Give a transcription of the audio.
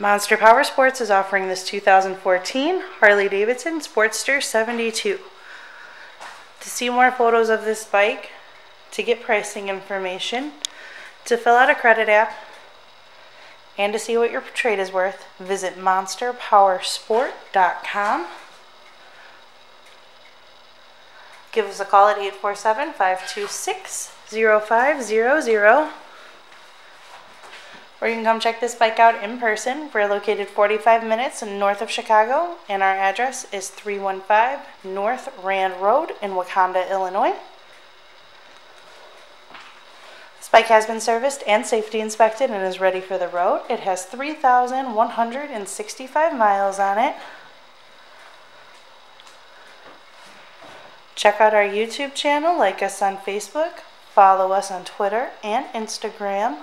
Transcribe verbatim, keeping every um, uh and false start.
Monster Power Sports is offering this two thousand fourteen Harley-Davidson Sportster seventy-two. To see more photos of this bike, to get pricing information, to fill out a credit app, and to see what your trade is worth, visit monster power sport dot com. Give us a call at eight four seven, five two six, zero five zero zero. Or you can come check this bike out in person. We're located forty-five minutes north of Chicago, and our address is three one five North Rand Road in Wauconda, Illinois. This bike has been serviced and safety inspected and is ready for the road. It has three thousand one hundred sixty-five miles on it. Check out our YouTube channel, like us on Facebook, follow us on Twitter and Instagram.